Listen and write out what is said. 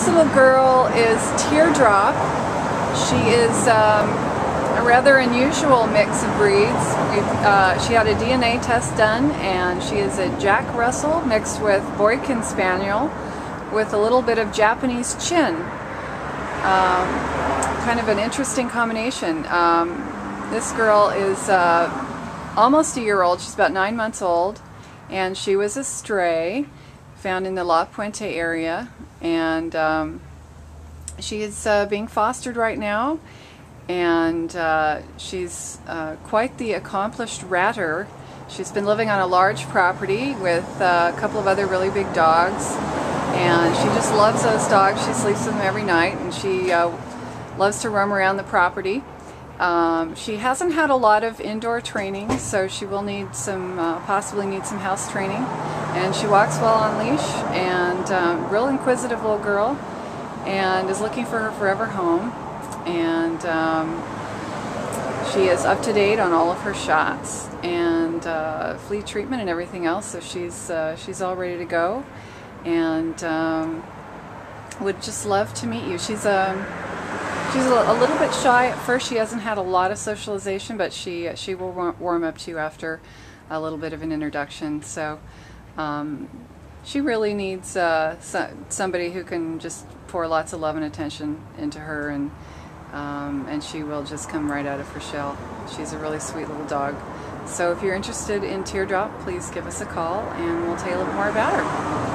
This little girl is Teardrop. She is a rather unusual mix of breeds. She had a DNA test done, and she is a Jack Russell mixed with Boykin Spaniel with a little bit of Japanese Chin. Kind of an interesting combination. This girl is almost a year old. She's about 9 months old, and she was a stray found in the La Puente area, and she is being fostered right now, and she's quite the accomplished ratter. She's been living on a large property with a couple of other really big dogs, and she just loves those dogs. She sleeps with them every night, and she loves to roam around the property. She hasn't had a lot of indoor training, so she will need some, possibly need some house training. And she walks well on leash, and real inquisitive little girl, and is looking for her forever home. And she is up to date on all of her shots and flea treatment and everything else. So she's all ready to go, and would just love to meet you. She's a little bit shy at first. She hasn't had a lot of socialization, but she will warm up to you after a little bit of an introduction. So she really needs somebody who can just pour lots of love and attention into her, and she will just come right out of her shell. She's a really sweet little dog. So if you're interested in Teardrop, please give us a call, and we'll tell you a little more about her.